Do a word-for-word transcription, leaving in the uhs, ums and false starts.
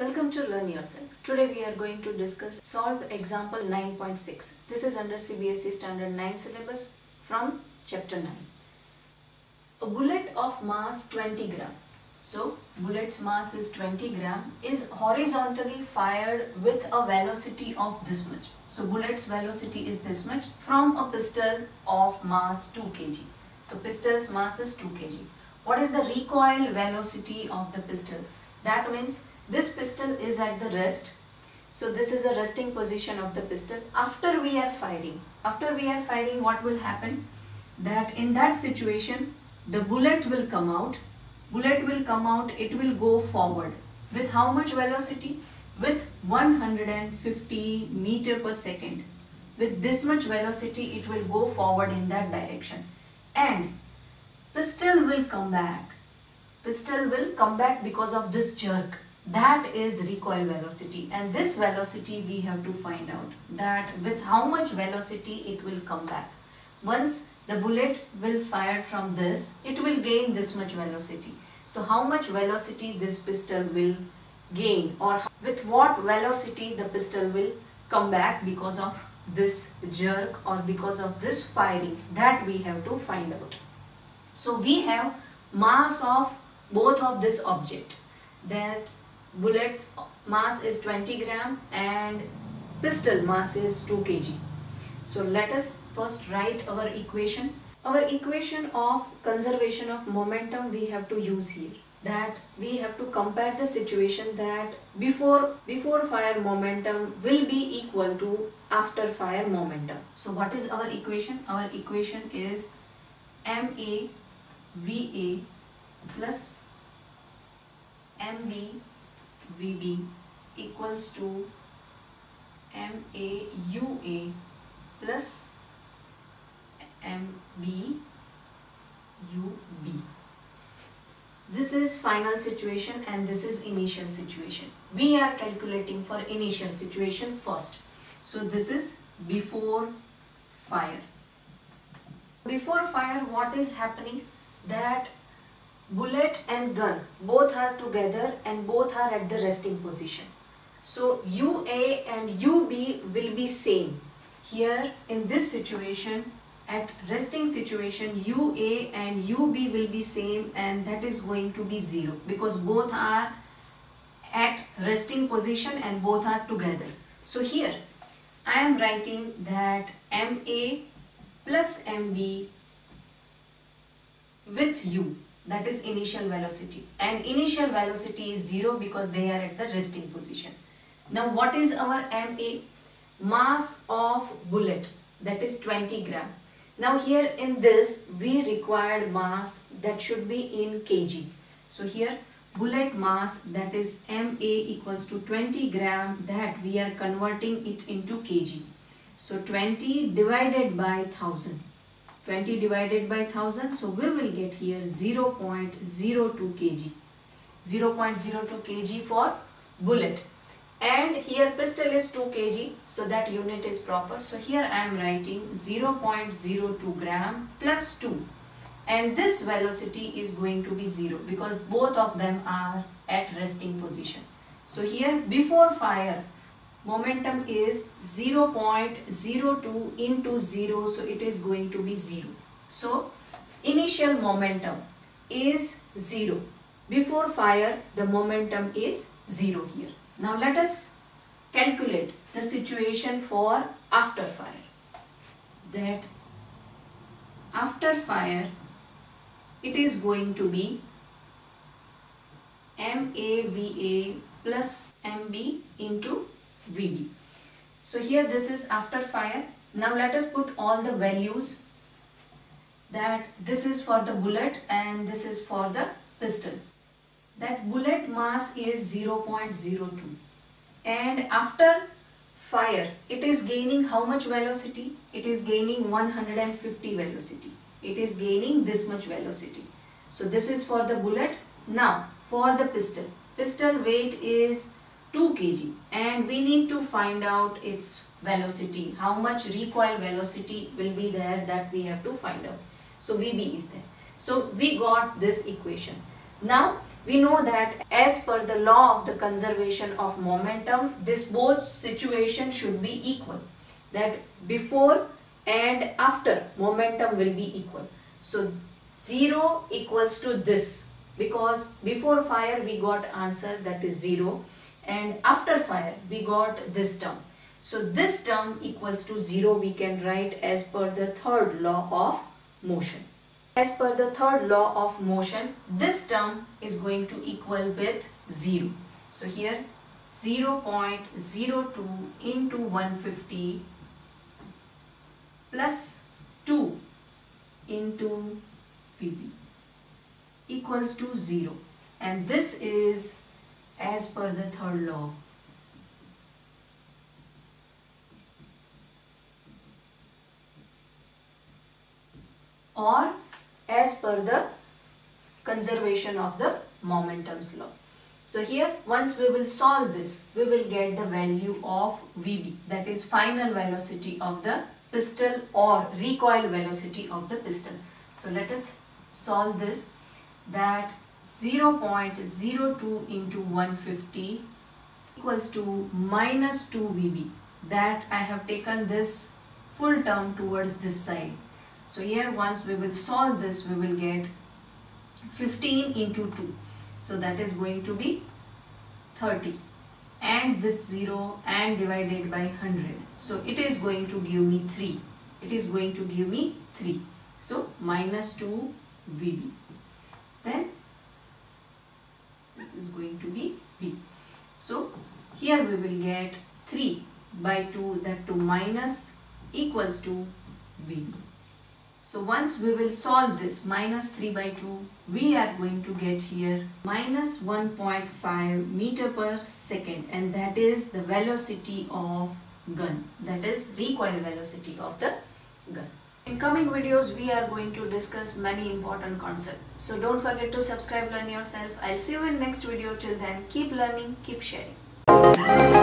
Welcome to Learn Yourself. Today we are going to discuss Solve Example nine point six. This is under C B S E Standard nine syllabus from Chapter nine. A bullet of mass twenty gram. So, bullet's mass is twenty gram is horizontally fired with a velocity of this much. So, bullet's velocity is this much from a pistol of mass two kilograms. So, pistol's mass is two kilograms. What is the recoil velocity of the pistol? That means this pistol is at the rest. So, this is a resting position of the pistol. After we are firing, after we are firing, what will happen? That in that situation, the bullet will come out. Bullet will come out, it will go forward. With how much velocity? With one hundred fifty meters per second. With this much velocity, it will go forward in that direction. And pistol will come back. Pistol will come back because of this jerk. That is recoil velocity. And this velocity we have to find out. That with how much velocity it will come back. Once the bullet will fire from this, it will gain this much velocity. So how much velocity this pistol will gain, or with what velocity the pistol will come back because of this jerk or because of this firing, that we have to find out. So we have mass of both of this object, that bullet's mass is twenty gram and pistol mass is two kilograms. So let us first write our equation. Our equation of conservation of momentum we have to use here. That we have to compare the situation that before, before fire momentum will be equal to after fire momentum. So what is our equation? Our equation is M A V A plus M B V B equals to M A U A plus M B U B. This is final situation and this is initial situation. We are calculating for initial situation first. So this is before fire. Before fire, what is happening? That bullet and gun both are together and both are at the resting position. So U A and U B will be same. Here in this situation, at resting situation, U A and U B will be same, and that is going to be zero because both are at resting position and both are together. So here I am writing that M A plus M B with U, that is initial velocity, and initial velocity is zero because they are at the resting position. Now what is our M A? Mass of bullet, that is twenty gram. Now here in this we required mass that should be in kg. So here bullet mass, that is M A equals to twenty gram, that we are converting it into kg. So twenty divided by one thousand. twenty divided by one thousand, so we will get here zero point zero two kilograms. zero point zero two kilograms for bullet. And here pistol is two kilograms, so that unit is proper. So here I am writing zero point zero two gram plus two. And this velocity is going to be zero because both of them are at resting position. So here before fire, momentum is zero point zero two into zero, so it is going to be zero. So initial momentum is zero. Before fire, the momentum is zero here. Now let us calculate the situation for after fire. That after fire, it is going to be M A V A plus M B into V B. So here this is after fire. Now let us put all the values, that this is for the bullet and this is for the pistol. That bullet mass is zero point zero two, and after fire it is gaining how much velocity? It is gaining one hundred fifty velocity. It is gaining this much velocity. So this is for the bullet. Now for the pistol, pistol weight is two kilograms and we need to find out its velocity. How much recoil velocity will be there, that we have to find out. So V B is there. So we got this equation. Now We know that as per the law of the conservation of momentum, this both situation should be equal, that before and after momentum will be equal. So zero equals to this, because before fire we got answer that is zero, and after fire we got this term. So this term equals to zero we can write as per the third law of motion. As per the third law of motion, this term is going to equal with zero. So here zero point zero two into one hundred fifty plus two into Vb equals to zero, and this is as per the third law. Or as per the conservation of the momentum's law. So here once we will solve this, we will get the value of Vb, that is final velocity of the pistol or recoil velocity of the pistol. So let us solve this, that zero point zero two into one hundred fifty equals to minus two V B, that I have taken this full term towards this side. So here once we will solve this, we will get fifteen into two. So that is going to be thirty, and this zero and divided by one hundred. So it is going to give me three. It is going to give me three. So minus two V B. Then this is going to be V. So here we will get three by two, that two minus equals to V B. So once we will solve this minus three by two, we are going to get here minus one point five meter per second, and that is the velocity of gun, that is recoil velocity of the gun. In coming videos, we are going to discuss many important concepts. So don't forget to subscribe, learn yourself. I'll see you in next video. Till then, keep learning, keep sharing.